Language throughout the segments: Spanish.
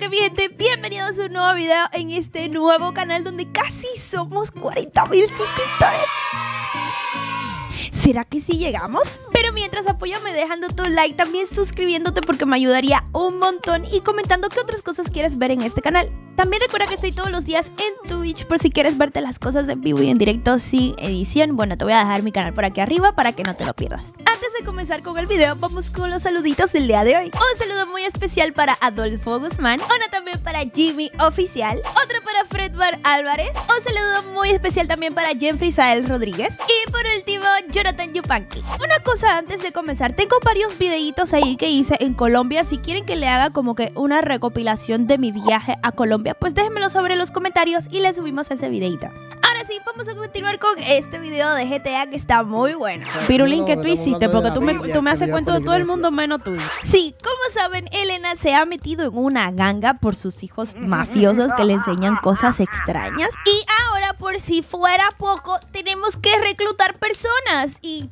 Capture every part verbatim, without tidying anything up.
que mi gente, bienvenidos a un nuevo video en este nuevo canal donde casi somos cuarenta mil suscriptores. ¿Será que sí llegamos? Pero mientras, apóyame dejando tu like, también suscribiéndote porque me ayudaría un montón, y comentando qué otras cosas quieres ver en este canal. También recuerda que estoy todos los días en Twitch por si quieres verte las cosas en vivo y en directo sin edición. Bueno, te voy a dejar mi canal por aquí arriba para que no te lo pierdas. Antes de comenzar con el video, vamos con los saluditos del día de hoy. Un saludo muy especial para Adolfo Guzmán, uno también para Jimmy Oficial, otro para Fred Bar Álvarez, un saludo muy especial también para Jeffrey Sael Rodríguez y por último Jonathan Yupanqui. Una cosa antes de comenzar, tengo varios videitos ahí que hice en Colombia. Si quieren que le haga como que una recopilación de mi viaje a Colombia, pues déjenmelo sobre los comentarios y le subimos ese videito. Ahora sí, vamos a continuar con este video de G T A que está muy bueno. Pirulín, ¿qué tú hiciste? Porque tú me, tú me haces cuento de todo el mundo menos tú. Sí, como saben, Elena se ha metido en una ganga por sus hijos mafiosos que le enseñan cosas extrañas. Y ahora, por si fuera poco, tenemos que reclutar personas y...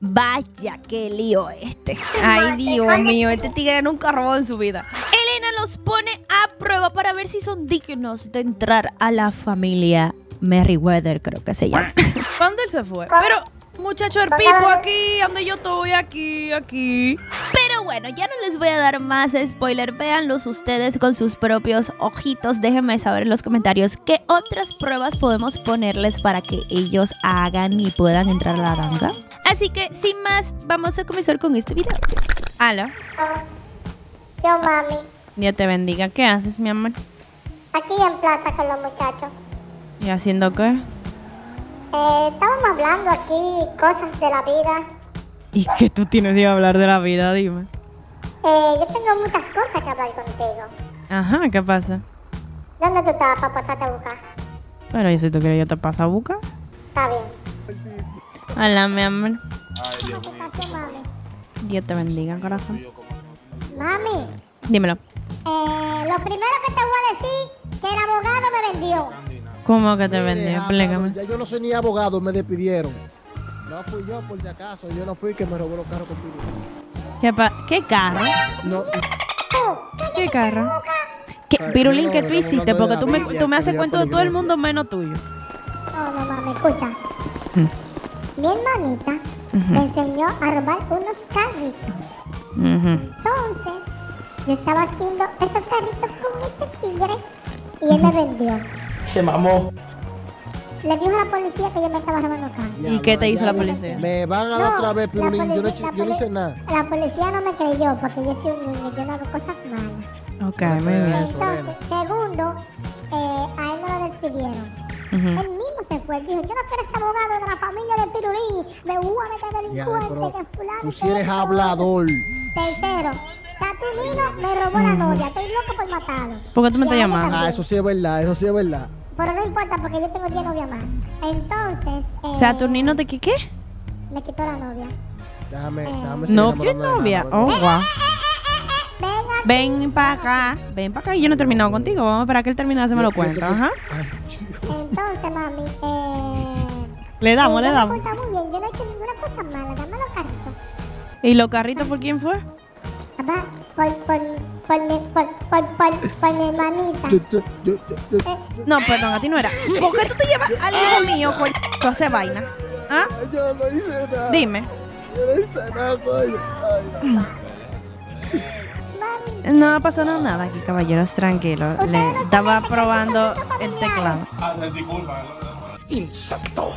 vaya, qué lío este. Ay, Dios mío, este tigre nunca robó en su vida. Elena los pone a prueba para ver si son dignos de entrar a la familia Merryweather, creo que se llama. ¿Cuándo él se fue? Pero, muchacho, el pipo aquí, donde yo estoy, aquí, aquí. Pero bueno, ya no les voy a dar más spoiler. Véanlos ustedes con sus propios ojitos. Déjenme saber en los comentarios qué otras pruebas podemos ponerles para que ellos hagan y puedan entrar a la ganga. Así que, sin más, vamos a comenzar con este video. ¿Aló? Yo, mami. Dios te bendiga. ¿Qué haces, mi amor? Aquí en plaza con los muchachos. ¿Y haciendo qué? Eh, estábamos hablando aquí cosas de la vida. ¿Y qué tú tienes de hablar de la vida? Dime. Eh, yo tengo muchas cosas que hablar contigo. Ajá, ¿qué pasa? ¿Dónde tú estabas para pasarte a buscar? Pero yo, si tú quieres, yo te paso a buscar. Está bien. Hola, mi amor. Ay, Dios mío. ¿Qué pasó, mami? Dios te bendiga, corazón. Mami. Dímelo. Eh, lo primero que te voy a decir, que el abogado me vendió. ¿Cómo que te vendió? Explícame. Ya yo no soy ni abogado, me despidieron. No fui yo, por si acaso. Yo no fui que me robó los carros contigo. ¿Qué, ¿Qué carro? No. ¿Qué carro? ¿Qué, Pirulín, ¿qué tú hiciste? Porque tú me, tú me haces cuento de todo el mundo menos tuyo. No, no, mami, escucha. Hmm. Mi hermanita uh-huh. me enseñó a robar unos carritos. Uh-huh. Entonces, yo estaba haciendo esos carritos con este tigre y él me vendió. Se mamó. Le dijo a la policía que yo me estaba robando carros. ¿Y qué te hizo la policía? Me van a dar no, otra vez, Pirulín. Yo, no, yo no hice nada. La policía no me creyó porque yo soy un niño, yo no hago cosas malas. Ok, no muy bien. Entonces, segundo, eh, a él no lo despidieron. Uh-huh. Él mismo se fue, dijo, yo no quiero ser abogado de la familia de Pirulín, me voy a meter delincuente, que fulano. Tú sí eres hablador. Tercero, Tatumino me robó la novia, estoy loco por matarlo. ¿Por qué tú me estás llamando? Ah, eso sí es verdad, eso sí es verdad. Pero no importa porque yo tengo diez novias más. Entonces, eh, ¿Saturnino te qué? Me quitó la novia. Déjame, eh, déjame seguir. No, ¿qué novia? Oh, wow. Ven para acá, ven para acá y yo no he terminado contigo. Vamos a esperar que él termine, se me lo cuenta. Ajá. Entonces, mami, eh. Le damos, eh, le damos. Está muy bien, yo no he hecho ninguna cosa mala, dame los carritos. ¿Y los carritos por quién fue? Papá, por, por, por, mi, por, por, por, por mi hermanita. eh. No, perdón, a ti no era. ¿Por qué tú te llevas al hijo mío, coño? Tú haces vaina. ¿Ah? Yo no hice nada. Dime. Yo no hice nada, coño. No ha pasado nada aquí, caballeros, tranquilo. Le estaba probando el teclado. Insulto.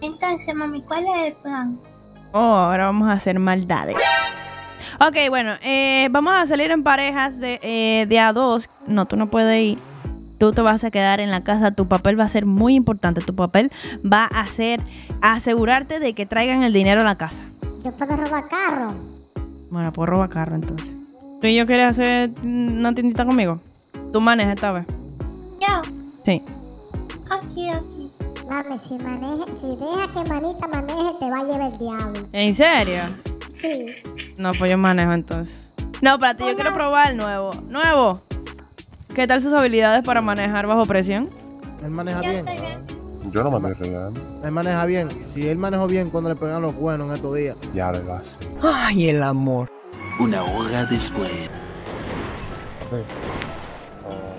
Entonces, mami, ¿cuál es el plan? Oh, ahora vamos a hacer maldades. Ok, bueno, eh, vamos a salir en parejas de, eh, de a dos. No, tú no puedes ir. Tú te vas a quedar en la casa. Tu papel va a ser muy importante. Tu papel va a ser asegurarte de que traigan el dinero a la casa. Yo puedo robar carro. Bueno, puedo robar carro entonces. ¿Tú y yo quieres hacer una tiendita conmigo? ¿Tú manejas esta vez? ¿Yo? Sí. Aquí, aquí. Mami, si maneja, si deja que manita maneje, te va a llevar el diablo. ¿En serio? Sí. No, pues yo manejo entonces. No, para ti, yo quiero probar el nuevo. Nuevo. ¿Qué tal sus habilidades para manejar bajo presión? Él maneja bien. Yo no manejo bien. Él maneja bien. Si sí, él manejó bien cuando le pegan los cuernos en estos días. Ya, verdad. Ay, el amor. Una hora después. café.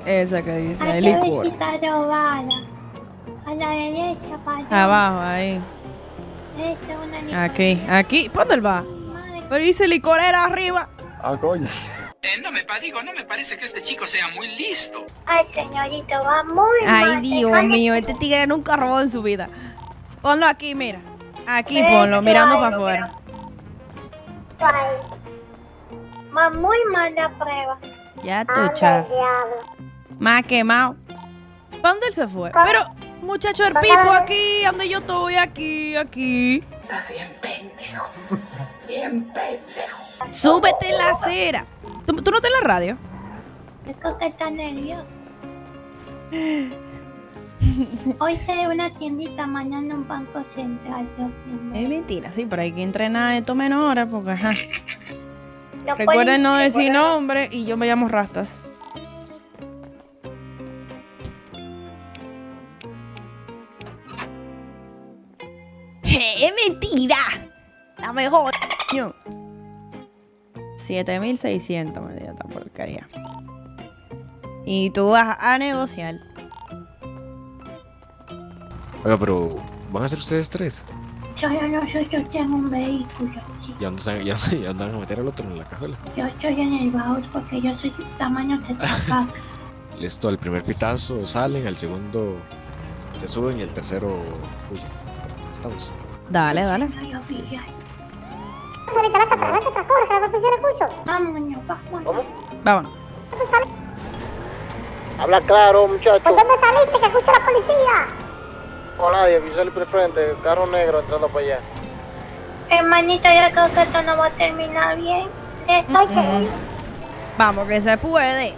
Esa que dice, el licor. A la derecha, para abajo, ahí. Aquí, aquí, ¿dónde va? Pero dice licorera arriba. Ah, coño. Eh, no me digo, no me parece que este chico sea muy listo. Ay, señorito, va muy bien. Ay, mal, Dios mío, este tigre nunca robó en su vida. Ponlo aquí, mira. Aquí pero ponlo, mirando para afuera. Va muy mal la prueba. Ya tú, chaval. Más quemado. ¿Para dónde él se fue? Pa pero, muchacho, el pipo aquí, donde yo estoy, aquí, aquí. Estás bien pendejo. Bien pendejo. Súbete en la acera. ¿Tú, ¿Tú no estás en la radio? Es que está nervioso. Hoy seré una tiendita, mañana un banco central. Es mentira, sí, pero hay que entrenar esto menores porque ajá. No recuerden no decir nombre y yo me llamo Rastas. Es mentira. La mejor. siete mil seiscientos me dio esta porquería. Y tú vas a negociar. Oiga, pero ¿van a ser ustedes tres? Yo no soy, yo tengo un vehículo. ¿Sí? Ya, andan, ya, ya andan a meter al otro en la cajuela. Yo estoy en el baúl porque yo soy tamaño de papá. Listo, al primer pitazo salen, al segundo se suben y el tercero huyen. Estamos. Dale, dale. Soy oficial. Vámonos, vámonos. Habla claro, muchacho. ¿Por dónde saliste que escucho a la policía? Hola, y aquí salí por el frente, carro negro entrando para allá. Hermanita, yo creo que esto no va a terminar bien. Estoy feliz. Vamos, que se puede.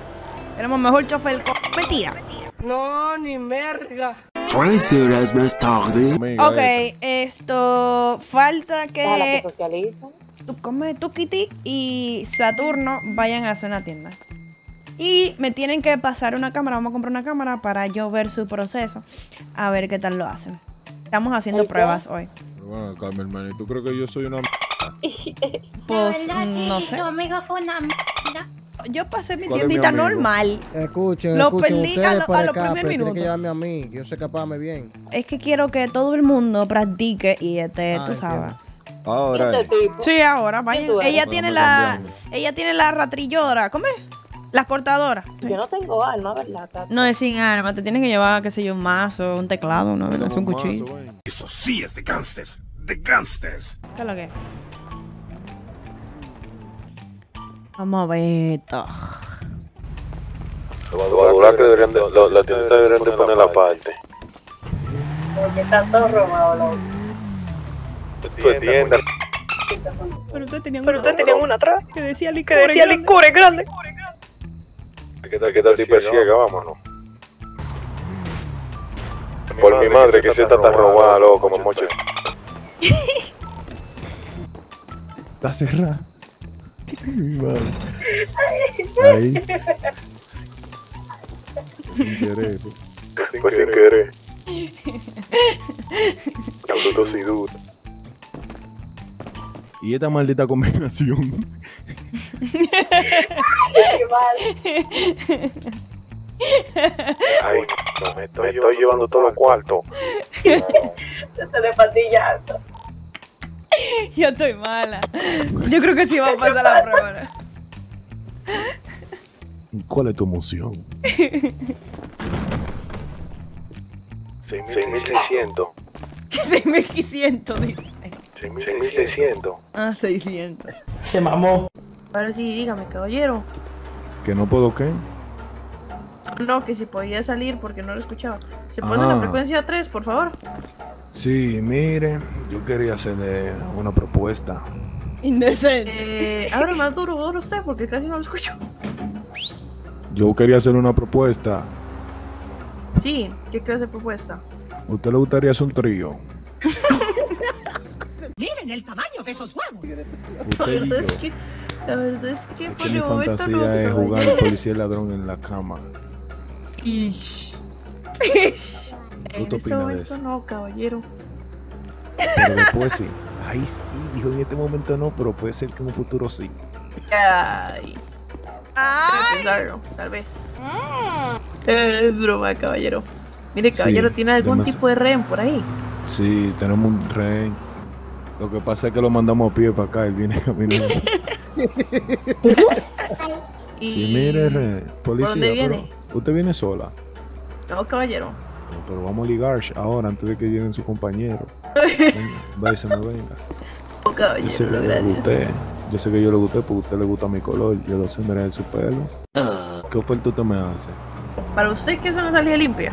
Tenemos mejor chofer. Mentira. No, ni merga. Tres horas más tarde. Ok, esto. Falta que. Tú comes tu Kitty y Saturno vayan a hacer una tienda. Y me tienen que pasar una cámara. Vamos a comprar una cámara para yo ver su proceso. A ver qué tal lo hacen. Estamos haciendo pruebas hoy. Bueno, calma, hermano. ¿Y tú crees que yo soy una m***? Pues, la verdad, sí, no sé. Tu amigo fue una m***. Yo pasé mi tiendita mi normal. Escuchen, lo escuchen, perdí a, lo, a los primeros minutos. Que llevarme a mí, que yo sé caparme bien. Es que quiero que todo el mundo practique y este, ah, tú sabes. Ahora. Este sí, ahora. Vayan. Ella tiene la, ella tiene la ratrilladora. ¿Cómo es? Las cortadoras. Sí. Yo no tengo arma, ¿verdad? Tata? No es sin arma. Te tienes que llevar, qué sé yo, un mazo, un teclado, una no, un cuchillo. Mazo, eso sí es de gangsters. De gangsters. ¿Qué es lo que es? Vamos a ver esto. Los que deberían de, lo, la tienda deberían de poner la parte. Porque están todos robados. Tu tienda. Pero ustedes tenían Pero ustedes tenían una atrás que decía licor es grande. ¿Qué tal, qué tal tipo ciega? Vámonos. Por mi madre que si está tan robada, loco, como moche. Está cerrada. Mi madre. Ahí. Sin querer. Fue sin querer. Cabrón, sin duda. Y esta maldita combinación. Ay, no, me estoy, me estoy llevando todos los cuartos. Se le patillazo. Yo estoy mala. Yo creo que sí va a pasar la prueba. ¿Cuál es tu emoción? seis mil seiscientos. seis mil quinientos, dice. seis mil seiscientos. Ah, seiscientos. Se mamó. Ahora sí, dígame, caballero. ¿Que no puedo qué? No, que si podía salir porque no lo escuchaba. ¿Se pone ah. la frecuencia tres, por favor? Sí, mire, yo quería hacerle una propuesta. Indecente. Eh, Ahora más duro, duro usted, porque casi no lo escucho. Yo quería hacerle una propuesta. Sí, ¿qué clase de propuesta? ¿Usted le gustaría hacer un trío? Miren el tamaño de esos huevos. La verdad es que, la verdad es que por el momento no. Mi fantasía es jugar al policía y ladrón en la cama. Ish. Ish. En ese momento no, caballero. Pero después sí. Ay, sí, dijo en este momento no, pero puede ser que en un futuro sí. Ay. Pensarlo, tal vez. Eh, es broma, caballero. Mire, caballero, sí, ¿tiene algún demasiado. tipo de rehén por ahí? Sí, tenemos un rehén. Lo que pasa es que lo mandamos a pie para acá, él viene caminando. Y... sí, mire, rehén. Policía, ¿por dónde viene? Pero usted viene sola. No, caballero. Pero, pero vamos a ligar ahora, antes de que lleguen sus compañeros. Vaya, se me venga. Oh, caballero, yo sé que gracias. Le gusté. Yo sé que yo le gusté porque a usted le gusta mi color. Yo lo sé, mire su pelo. ¿Qué oferta usted me hace? ¿Para usted que es una salida limpia?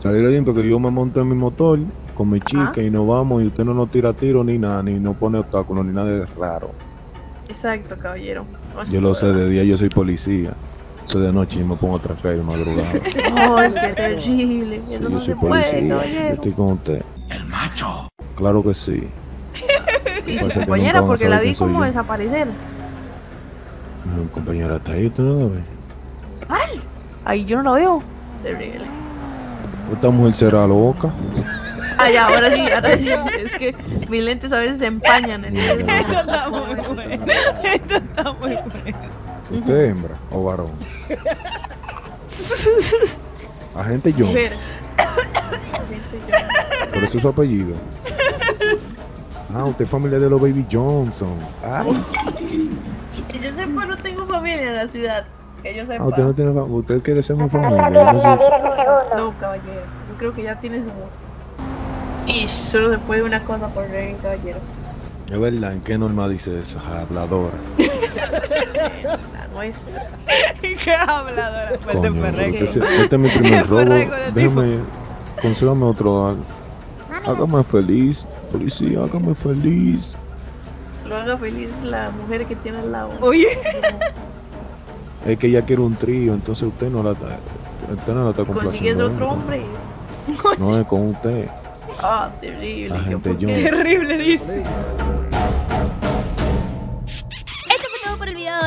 Salida limpia, que yo me monto en mi motor con mi chica. Ajá. Y nos vamos y usted no nos tira tiro ni nada, ni no pone obstáculos, ni nada de raro. Exacto, caballero. O sea, yo lo sé, de día yo soy policía. Soy de noche y me pongo a atracar de madrugada. ¡Oh, es que terrible! Sí, no yo soy policía, caballero. Yo estoy con usted. ¡El macho! Claro que sí. Y su compañera, porque la vi como desaparecer. Mi compañera está ahí, ¿tú no la ves? ¡Ay! Ahí yo no la veo. Terrible. Esta mujer será loca. Ay, ahora sí, ahora sí. Es que mis lentes a veces se empañan. Entonces... esto está muy bueno. Esto está muy bueno. ¿Usted es hembra o varón? Agente Johnson. Agente Johnson. Por eso es su apellido. Ah, usted es familia de los Baby Johnson. Ay, sí. Que yo sepa, no tengo familia en la ciudad. Que yo sepa. Ah, usted no tiene familia. Usted quiere ser mi familia. No, caballero. Yo creo que ya tiene su... y solo se puede una cosa por ver en caballero. Es verdad, ¿en qué norma dice eso? Habladora. La nuestra. ¿Qué habladora? Coño, Ferrego. Este es mi primer robo. Déjame, consígame otro algo. Hágame feliz, policía, hágame feliz. Lo haga feliz la mujer que tiene al lado. Oye. Es que ella quiere un trío, entonces usted no la está, usted no la está complaciendo. ¿Consigues otro hombre? No, es con usted. Ah, oh, terrible. Agente Johnson. Terrible, dice.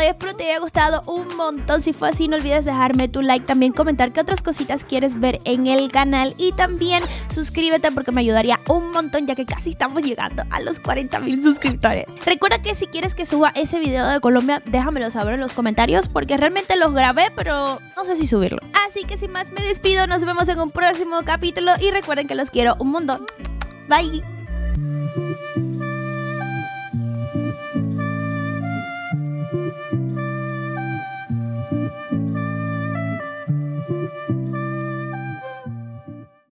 Espero te haya gustado un montón. Si fue así, no olvides dejarme tu like, también comentar qué otras cositas quieres ver en el canal y también suscríbete porque me ayudaría un montón, ya que casi estamos llegando a los cuarenta mil suscriptores. Recuerda que si quieres que suba ese video de Colombia, déjamelo saber en los comentarios porque realmente los grabé, pero no sé si subirlo. Así que sin más me despido, nos vemos en un próximo capítulo y recuerden que los quiero un montón. Bye.